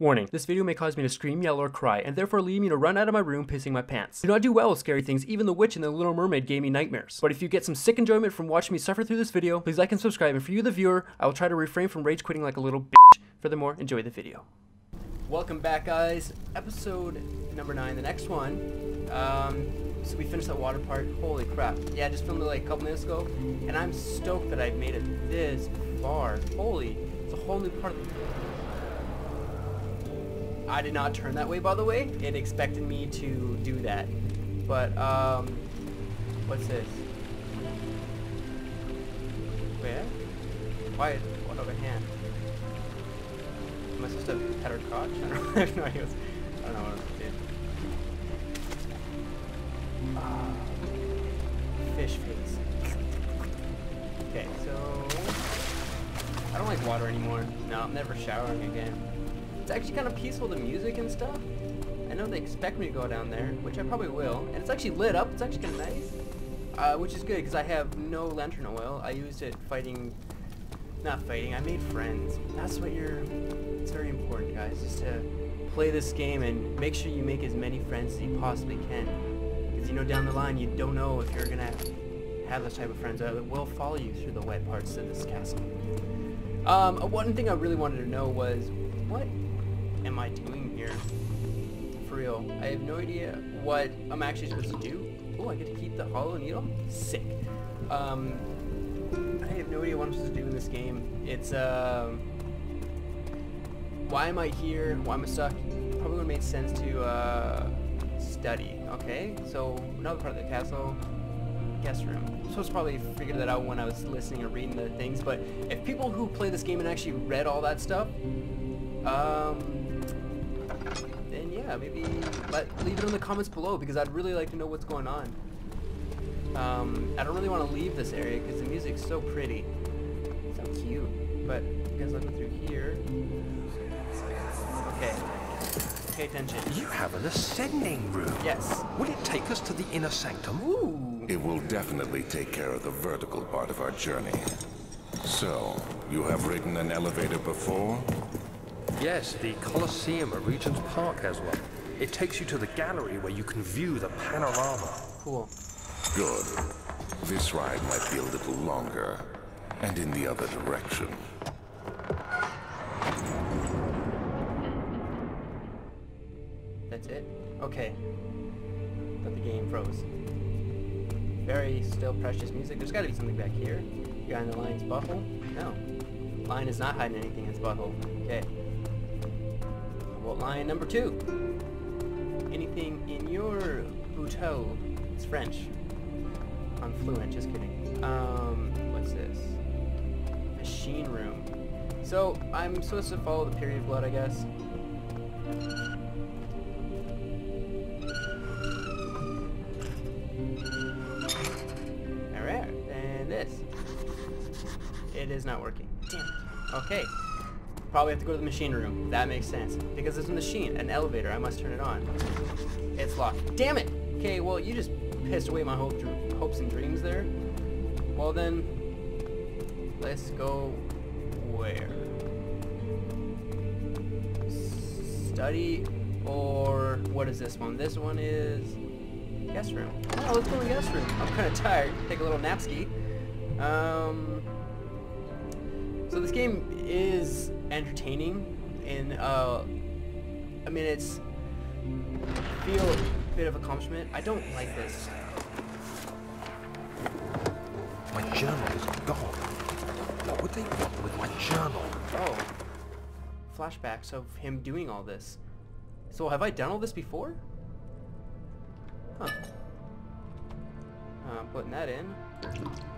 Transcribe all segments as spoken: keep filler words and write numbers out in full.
Warning, this video may cause me to scream, yell, or cry, and therefore lead me to run out of my room pissing my pants. Do not do well with scary things, even The Witch and the Little Mermaid gave me nightmares. But if you get some sick enjoyment from watching me suffer through this video, please like and subscribe, and for you the viewer, I will try to refrain from rage quitting like a little bitch. Furthermore, enjoy the video. Welcome back, guys. Episode number nine, the next one. Um, so we finished that water part. Holy crap. Yeah, I just filmed it like a couple minutes ago, and I'm stoked that I've made it this far. Holy, it's a whole new part of the... I did not turn that way, by the way. It expected me to do that. But, um, what's this? Where? Quiet, one other hand. Am I supposed to pet her crotch? I don't know, I have no idea. I don't know what I did. Ah, fish face. Okay, so, I don't like water anymore. No, I'm never showering again. It's actually kind of peaceful, the music and stuff. I know they expect me to go down there, which I probably will. And it's actually lit up. It's actually kind of nice, uh, which is good because I have no lantern oil. I used it fighting, not fighting. I made friends. That's what you're. It's very important, guys, just to play this game and make sure you make as many friends as you possibly can, because you know down the line you don't know if you're gonna have those type of friends that will follow you through the wet parts of this castle. Um, one thing I really wanted to know was what. Am I doing here? For real, I have no idea what I'm actually supposed to do. Oh, I get to keep the hollow needle? Sick. Um, I have no idea what I'm supposed to do in this game. It's, uh, why am I here? Why am I stuck? Probably would have made sense to, uh, study. Okay, so another part of the castle. Guest room. I was supposed to probably figure that out when I was listening or reading the things, but if people who play this game and actually read all that stuff, um, then yeah, maybe let, leave it in the comments below, because I'd really like to know what's going on. Um, I don't really want to leave this area because the music's so pretty. So cute. But you guys looking through here. Okay. Pay attention. You have an ascending room. Yes. Will it take us to the inner sanctum? Ooh. It will definitely take care of the vertical part of our journey. So, you have ridden an elevator before? Yes, the Colosseum at Regent's Park has one. It takes you to the gallery where you can view the panorama. Cool. Good. This ride might be a little longer, and in the other direction. That's it? Okay. But the game froze. Very still precious music. There's gotta be something back here. Behind the lion's butthole? No. Lion is not hiding anything in his butthole. Okay. Line number two. Anything in your bouteau? It's French. I'm fluent, just kidding. Um, what's this? Machine room. So, I'm supposed to follow the period of blood, I guess. Alright, and this. It is not working. Damn it. Okay. Probably have to go to the machine room. That makes sense. Because there's a machine, an elevator. I must turn it on. It's locked. Damn it! Okay, well, you just pissed away my hope, hopes and dreams there. Well then, let's go where? Study, or what is this one? This one is guest room. Oh, let's go to the guest room. I'm kind of tired. Take a little nap ski. Um... So this game is entertaining, and uh, I mean, it's feel a bit of accomplishment. I don't like this. My journal is gone. What would they want with my journal? Oh, flashbacks of him doing all this. So have I done all this before? Huh. Uh, I'm putting that in.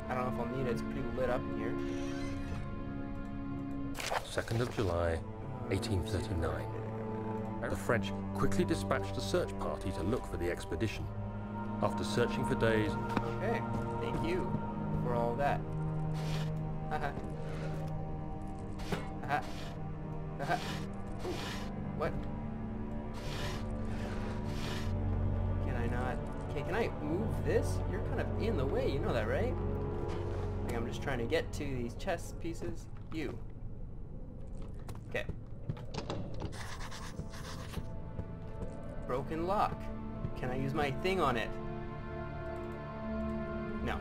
I don't know if I'll need it. It's pretty lit up in here. second of July, eighteen thirty-nine. The French quickly dispatched a search party to look for the expedition. After searching for days... Okay, thank you for all that. Haha. Haha. Haha. What? Can I not... Okay, can I move this? You're kind of in the way, you know that, right? I think I'm just trying to get to these chess pieces. You. Okay. broken lock. Can I use my thing on it? No.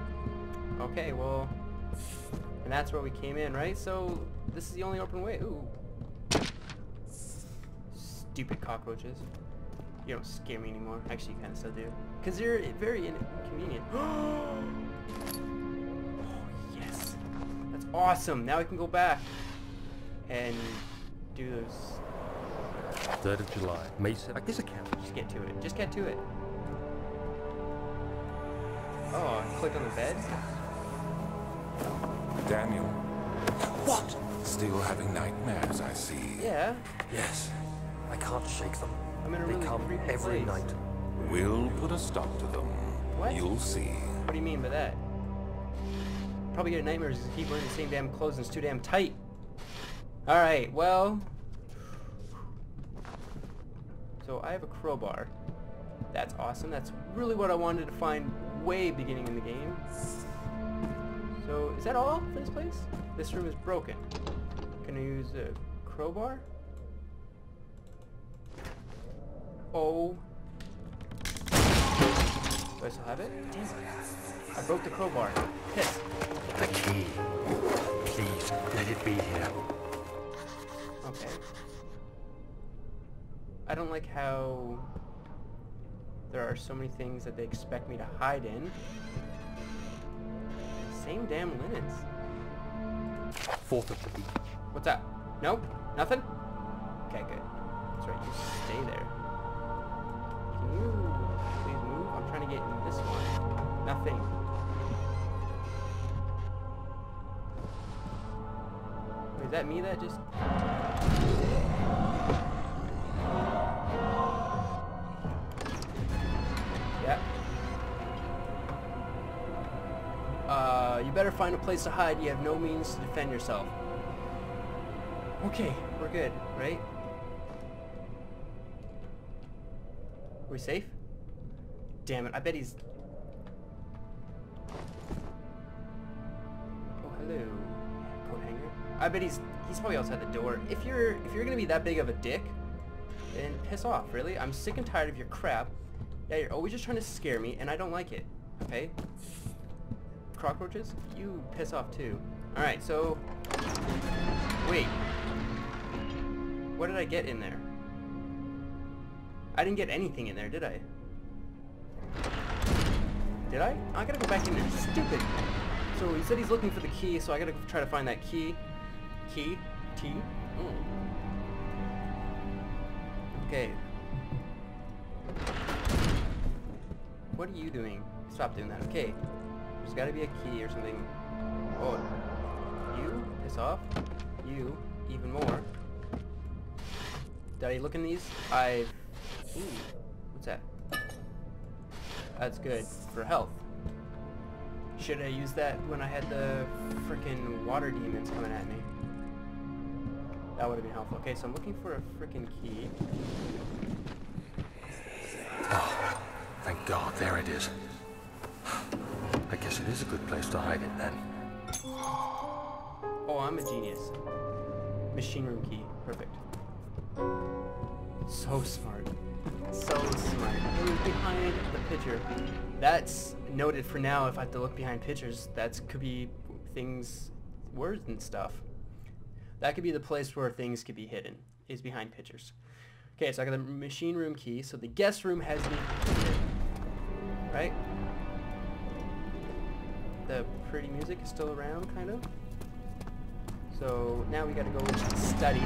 Okay, well... And that's where we came in, right? So, this is the only open way. Ooh. Stupid cockroaches. You don't scare me anymore. Actually, you kind of still do. Because they're very inconvenient. Oh, yes. That's awesome. Now we can go back and do those... third of July, May seventh. I guess I can. Just get to it. Just get to it. Oh, I clicked on the bed. Daniel. What? Still having nightmares, I see. Yeah. Yes. I can't shake them. I'm in a they really come every place. night. We'll put a stop to them. What? You'll see. What do you mean by that? Probably get nightmares if you keep wearing the same damn clothes and it's too damn tight. Alright, well... So I have a crowbar. That's awesome. That's really what I wanted to find way beginning in the game. So is that all for this place? This room is broken. Can I use a crowbar? Oh. Do I still have it? I broke the crowbar. Piss. The key. Please, let it be here. Okay. I don't like how there are so many things that they expect me to hide in. Same damn linens. Fourth of the beach. What's that? Nope? Nothing? Okay, good. That's right, you stay there. Can you please move? I'm trying to get in this one. Nothing. Wait, is that me that just... You better find a place to hide. You have no means to defend yourself. Okay, we're good, right? Are we safe? Damn it, I bet he's... Oh, hello. Coat hanger. I bet he's he's probably outside the door. If you're if you're gonna be that big of a dick, then piss off, really. I'm sick and tired of your crap. Yeah, you're always just trying to scare me, and I don't like it. Okay? Cockroaches, you piss off too. Alright, so wait, what did I get in there? I didn't get anything in there, did I? Did I? I gotta go back in there, stupid. So he said he's looking for the key, so I gotta try to find that key. Key? T? Mm. Okay. What are you doing? Stop doing that, okay. There's gotta be a key or something. Oh, you? Piss off. You? Even more. Daddy, look in these. I've... Ooh. What's that? That's good for health. Should I use that when I had the frickin' water demons coming at me? That would've been helpful. Okay, so I'm looking for a frickin' key. Oh, thank God, there it is. I guess it is a good place to hide it then. Oh, I'm a genius. Machine room key. Perfect. So smart. So smart. It was behind the picture. That's noted for now. If I have to look behind pictures, that could be things, words and stuff. That could be the place where things could be hidden, is behind pictures. Okay, so I got the machine room key. So the guest room has me hidden. Right? The pretty music is still around, kind of. So now we gotta go study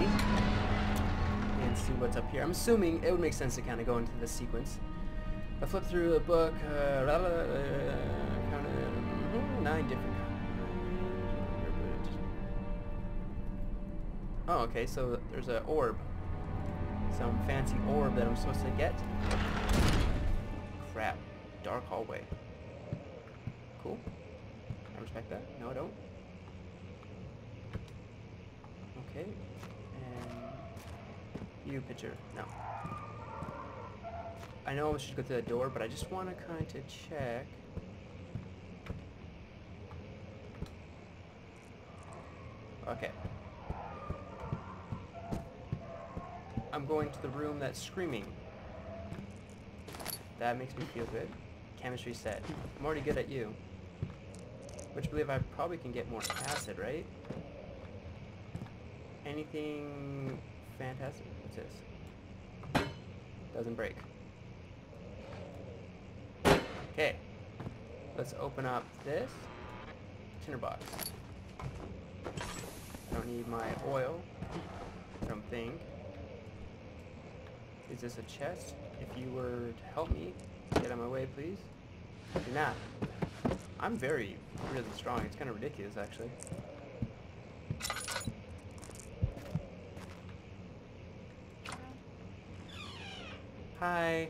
and see what's up here. I'm assuming it would make sense to kind of go into this sequence. I flipped through a book, uh, blah, blah, blah, kind of nine different. Oh, okay. So there's an orb, some fancy orb that I'm supposed to get. Crap, dark hallway. Cool. I respect that. No, I don't. Okay. And you picture. No. I know I should go through that door, but I just want to kind of check. Okay. I'm going to the room that's screaming. That makes me feel good. Chemistry set. I'm already good at you. Which I believe I probably can get more acid, right? Anything fantastic? What's this? Doesn't break. Okay. Let's open up this. Tinderbox. I don't need my oil. I don't think. Is this a chest? If you were to help me, get out of my way, please. Do not. I'm very, really strong. It's kind of ridiculous, actually. Hi.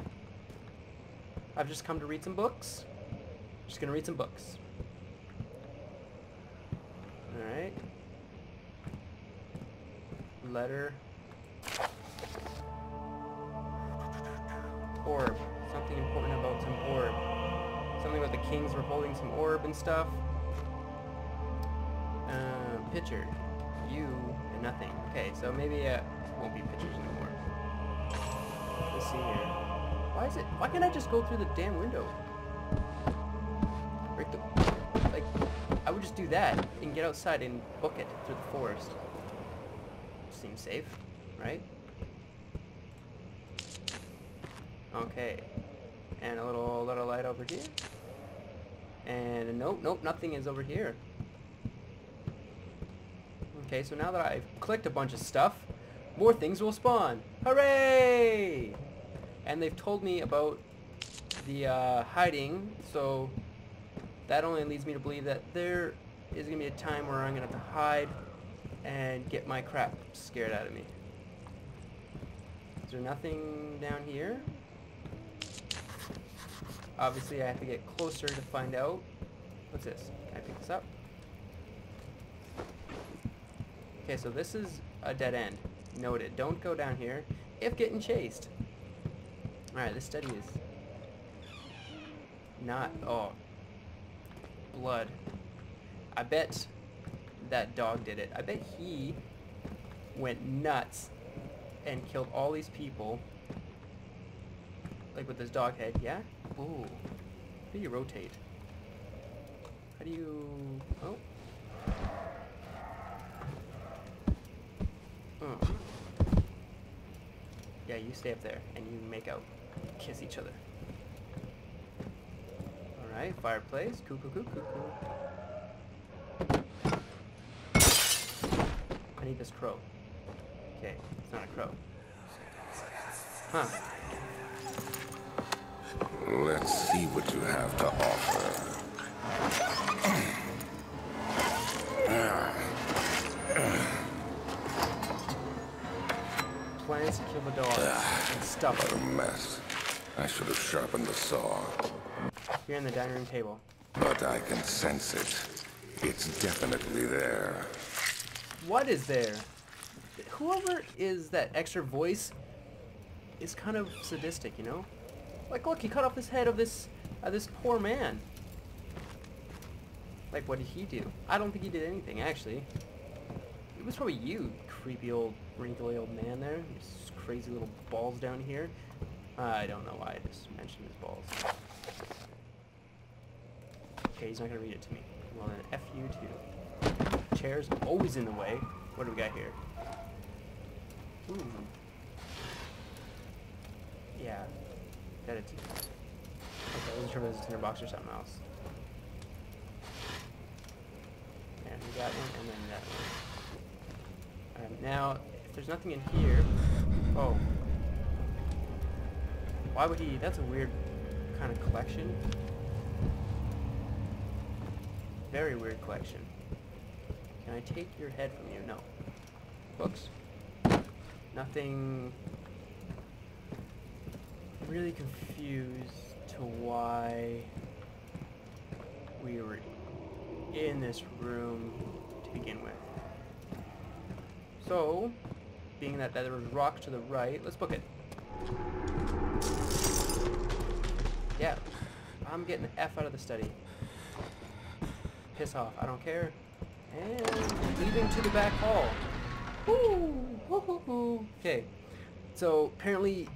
I've just come to read some books. Just gonna read some books. Alright. Letter. Orb. Something important about some orb. Something about the kings were holding some orb and stuff. Uh, picture. You and nothing. Okay, so maybe uh, it won't be pictures anymore. Let's see here. Why is it? Why can't I just go through the damn window? Break the. Like, I would just do that and get outside and book it through the forest. Seems safe, right? Okay, and a little little light over here, and a nope, nope, nothing is over here. Okay, so now that I've clicked a bunch of stuff, more things will spawn. Hooray! And they've told me about the uh, hiding, so that only leads me to believe that there is gonna be a time where I'm gonna have to hide and get my crap scared out of me. Is there nothing down here? Obviously, I have to get closer to find out. What's this? Can I pick this up? Okay, so this is a dead end. Noted. Don't go down here if getting chased. Alright, this study is not... Oh. Blood. I bet that dog did it. I bet he went nuts and killed all these people. Like with this dog head, yeah? Ooh. How do you rotate? How do you... Oh. Oh. Yeah, you stay up there and you make out. Kiss each other. Alright, fireplace. Coo coo coo coo coo. I need this crow. Okay, it's not a crow. Huh. Let's see what you have to offer. Plans to kill the dog and stuff. What a mess. I should have sharpened the saw. Here on the dining room table. But I can sense it. It's definitely there. What is there? Whoever is that extra voice is kind of sadistic, you know? Like, look, he cut off this head of this of this poor man. Like, what did he do? I don't think he did anything, actually. It was probably you, creepy old, wrinkly old man there. His crazy little balls down here. I don't know why I just mentioned his balls. Okay, he's not gonna read it to me. Well, then, F you too. Chairs always in the way. What do we got here? Ooh. Yeah. Got a tea. Okay, I wasn't sure if it was a tinderbox or something else. And we got one, and then that one. Alright, now, if there's nothing in here... Oh. Why would he... That's a weird kind of collection. Very weird collection. Can I take your head from you? No. Books? Nothing... really confused to why we were in this room to begin with. So, being that there was rock to the right, let's book it. Yeah, I'm getting the F out of the study. Piss off, I don't care. And leaving to the back hall. Woo! Woo hoo hoo! Okay, so apparently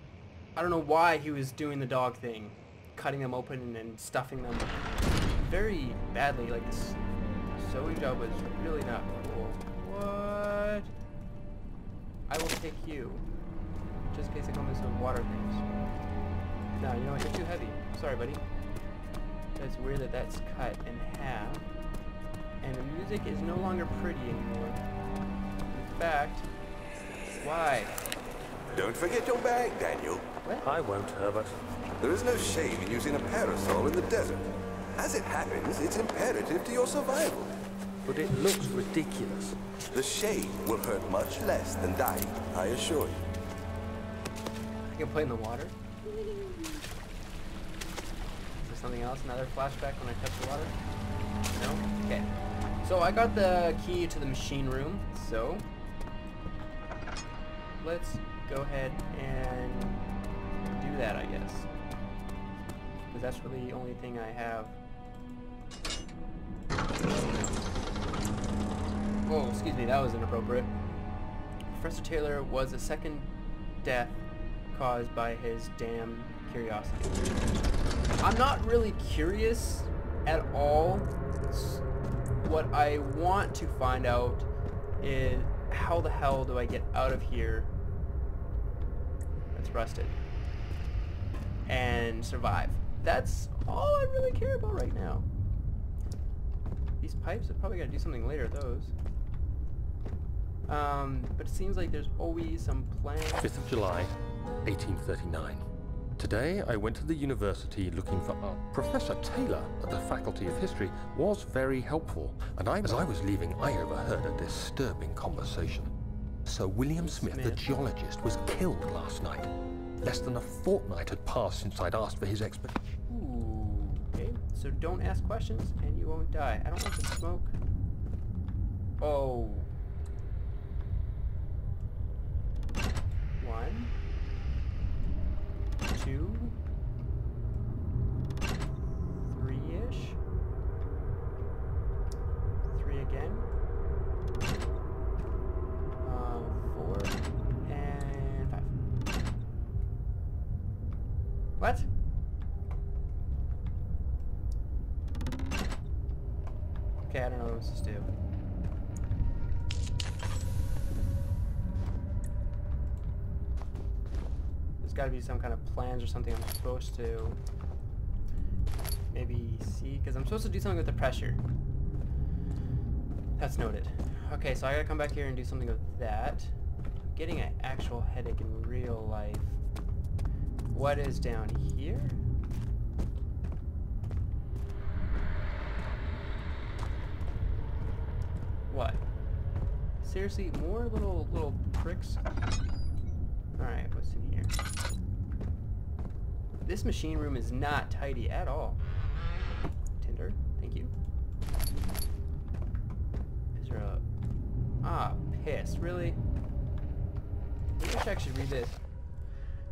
I don't know why he was doing the dog thing. cutting them open and stuffing them very badly. Like, this sewing job was really not cool. What? I will take you, just in case I come into some water things. No, you know what? You're too heavy. Sorry, buddy. That's weird that that's cut in half. And the music is no longer pretty anymore. In fact, why? Don't forget your bag, Daniel. What? I won't, Herbert. There is no shame in using a parasol in the desert. As it happens, it's imperative to your survival. But it looks ridiculous. The shade will hurt much less than dying, I assure you. I can play in the water? Is there something else? Another flashback when I touch the water? No? Okay. So I got the key to the machine room, so let's go ahead and do that, I guess, because that's really the only thing I have. Oh, excuse me, that was inappropriate. Professor Taylor was a second death caused by his damn curiosity. I'm not really curious at all. What I want to find out is how the hell do I get out of here that's rusted and survive. That's all I really care about right now. These pipes, I'm probably gonna do something later with those. Um, but it seems like there's always some plan. fifth of July, eighteen thirty-nine. Today I went to the university looking for art. Professor Taylor at the Faculty of History was very helpful, and I, as I was leaving, I overheard a disturbing conversation. Sir William Smith, Smith, the geologist, was killed last night. Less than a fortnight had passed since I'd asked for his expert. Ooh, okay. So don't ask questions and you won't die. I don't want to smoke. Oh. One. Two. Three-ish. Three again. Um, four. And five. What? Okay, I don't know what this is to do. Gotta be some kind of plans or something. I'm supposed to maybe see, because I'm supposed to do something with the pressure. That's noted. Okay, so I gotta come back here and do something with that. I'm getting an actual headache in real life. What is down here? What? Seriously, more little little pricks? Alright, what's in here? This machine room is not tidy at all. Tinder, thank you. Is there a... Ah, piss, really? I wish I should read this.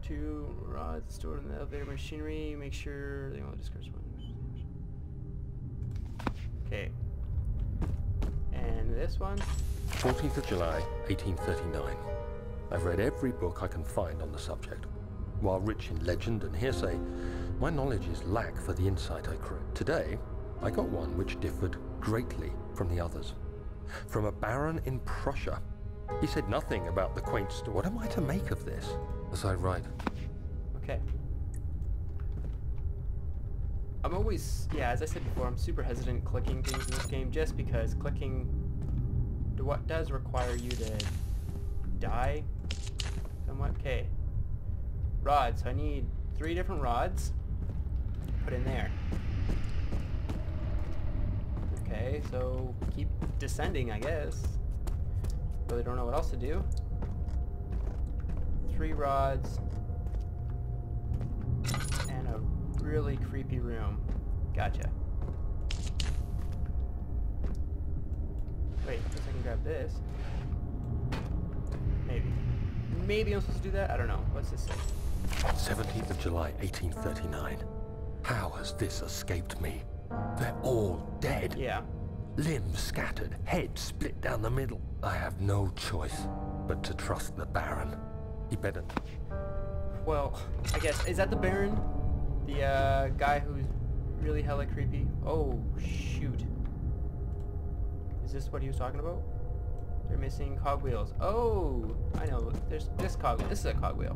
Two rods stored in the elevator machinery. Make sure they won't discourage one. Okay. And this one? fourteenth of July, eighteen thirty-nine. I've read every book I can find on the subject. While rich in legend and hearsay, my knowledge is lack for the insight I crave. Today, I got one which differed greatly from the others. From a baron in Prussia. He said nothing about the quaint story. What am I to make of this as I write? Okay. I'm always, yeah, as I said before, I'm super hesitant clicking things in this game, just because clicking what does require you to die somewhat. Okay. Rods. So I need three different rods put in there. Okay, so keep descending, I guess. Really don't know what else to do. Three rods and a really creepy room. Gotcha. Wait, I guess I can grab this. Maybe. Maybe I'm supposed to do that? I don't know. What's this say? seventeenth of July, eighteen thirty-nine. How has this escaped me? They're all dead. Yeah. Limbs scattered, head split down the middle. I have no choice but to trust the Baron. He better... Well, I guess, is that the Baron? the uh, guy who's really hella creepy. Oh, shoot. Is this what he was talking about? They're missing cogwheels. Oh, I know. There's this cogwheel. This is a cogwheel.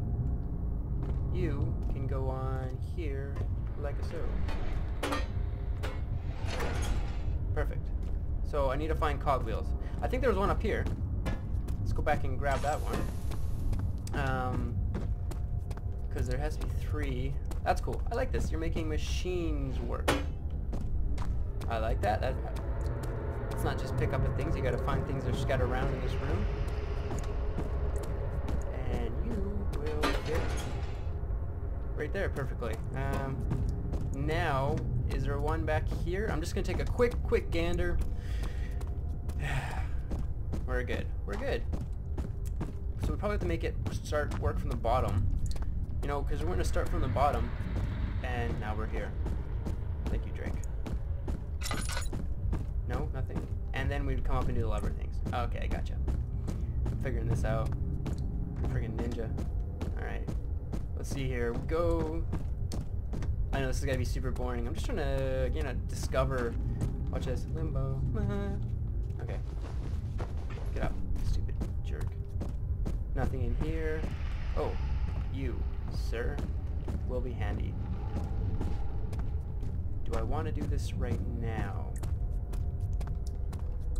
You can go on here like so. Perfect. So I need to find cogwheels. I think there was one up here. Let's go back and grab that one. Um, because there has to be three. That's cool. I like this. You're making machines work. I like that. That it's not just pick up at things. You got to find things that are scattered around in this room. And you will get right there perfectly. Um, now, is there one back here? I'm just gonna take a quick, quick gander. We're good. We're good. So we probably have to make it start work from the bottom. You know, because we're going to start from the bottom, and now we're here. Thank you, Drake. No, nothing. And then we'd come up and do the lever things. Okay, I gotcha. I'm figuring this out. Friggin' ninja. Alright. Let's see here. We go... I know this is going to be super boring. I'm just trying to, you know, discover... Watch this. Limbo. Okay. Get up, stupid jerk. Nothing in here. Oh, you. Sir, will be handy. Do I want to do this right now?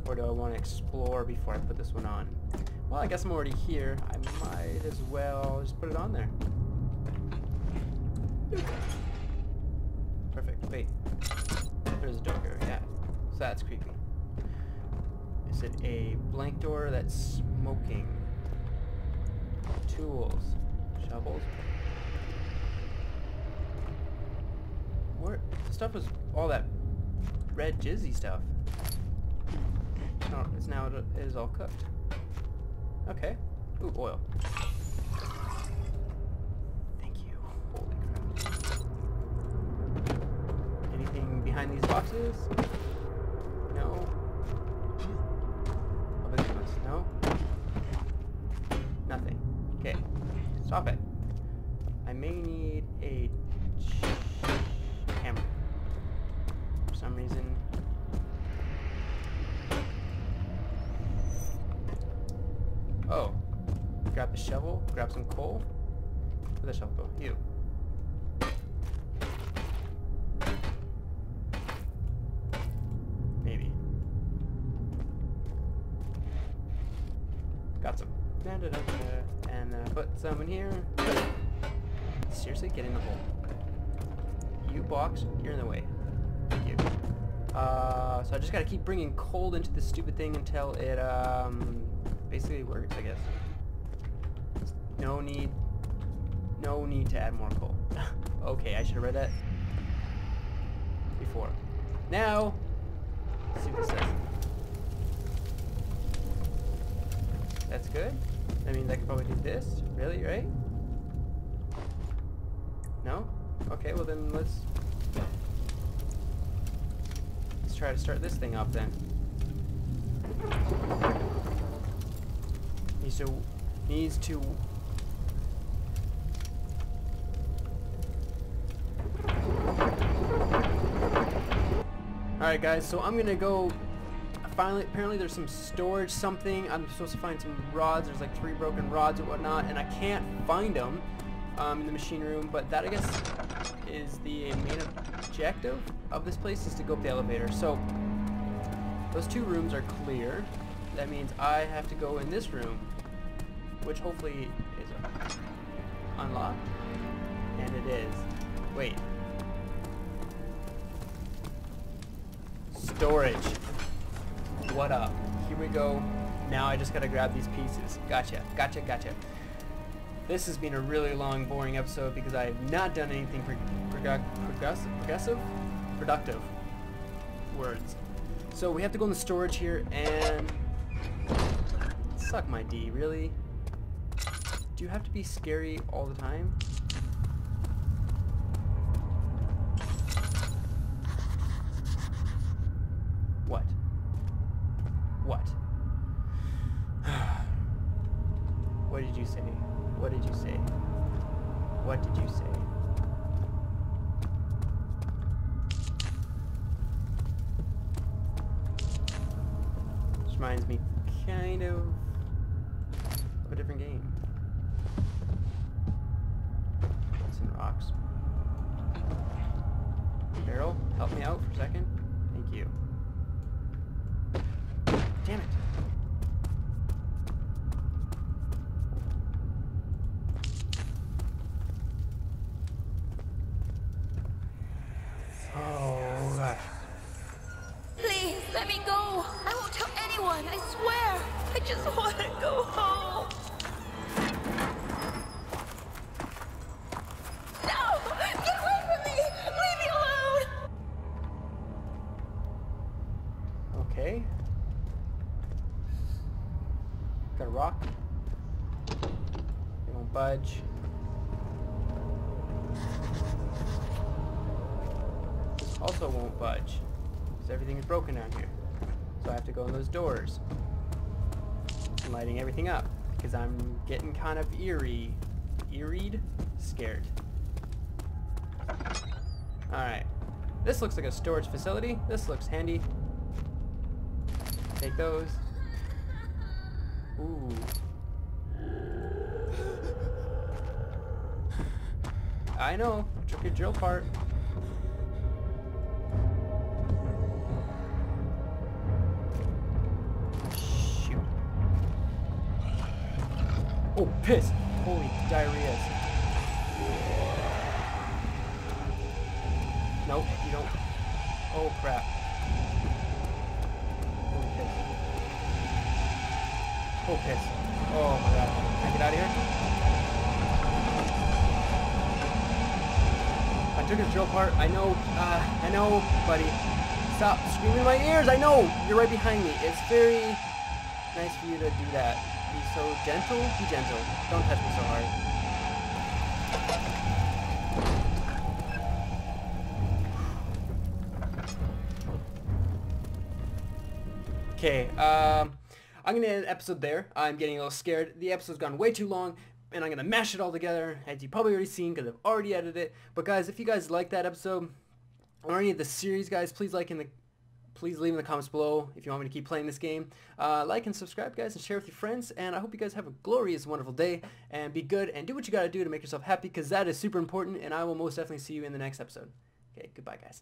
Or do I want to explore before I put this one on? Well, I guess I'm already here. I might as well just put it on there. Perfect. Wait. There's a door here. Yeah. So that's creepy. Is it a blank door that's smoking? Tools. Shovels. Where the stuff was all that red jizzy stuff. It's now it is all cooked. Okay. Ooh, oil. Thank you. Holy crap. Anything behind these boxes? No. Oh, goodness. No. Nothing. Okay. Stop it. I may need a hammer for some reason. Oh, grab the shovel, grab some coal. Where'd the shovel go? You. Maybe. Got some. And uh, put some in here. Seriously, get in the hole. You box, you're in the way. Thank you. Uh, so I just gotta keep bringing coal into this stupid thing until it um, basically works, I guess. No need, no need to add more coal. Okay, I should have read that before. Now, let's see what this says. That's good. That means I could probably do this. Really, right? No? Okay, well then let's let's try to start this thing up then. Needs to needs to Alright guys, so I'm gonna go. Finally, apparently there's some storage something. I'm supposed to find some rods. There's like three broken rods and whatnot, and I can't find them um, in the machine room. But that, I guess, is the main objective of this place, is to go up the elevator. So those two rooms are clear. That means I have to go in this room, which hopefully is unlocked. And it is. Wait. Storage. What up? Here we go. Now I just gotta grab these pieces. Gotcha, gotcha, gotcha. This has been a really long, boring episode because I have not done anything pro pro progressive, progressive, productive words. So we have to go in the storage here and suck my D. Really? Do you have to be scary all the time? What did you say? What did you say? What did you say? reminds me kind of of a different game. It's in rocks. Barrel, help me out for a second. Thank you. Damn it. Oh gosh. Please let me go. I won't tell anyone, I swear. I just want to go home. Got a rock. They won't budge. Also won't budge. Because everything is broken down here. So I have to go in those doors. I'm lighting everything up. Because I'm getting kind of eerie. Eeried? Scared. Alright. This looks like a storage facility. This looks handy. Take those. Ooh. I know, tricky drill part. Shoot. Oh, piss! Holy diarrhea. Nope, you don't. Oh, crap. Oh, piss. Oh, my God. Can I get out of here? I took his drill part. I know. Uh, I know, buddy. Stop screaming in my ears. I know. You're right behind me. It's very nice for you to do that. Be so gentle. Be gentle. Don't touch me so hard. Okay. Um... I'm going to end the episode there. I'm getting a little scared. The episode's gone way too long, and I'm going to mash it all together, as you've probably already seen, because I've already edited it. But guys, if you guys like that episode, or any of the series, guys, please like in the, please leave in the comments below if you want me to keep playing this game. Uh, like and subscribe, guys, and share with your friends, and I hope you guys have a glorious, wonderful day, and be good, and do what you got to do to make yourself happy, because that is super important, and I will most definitely see you in the next episode. Okay, goodbye, guys.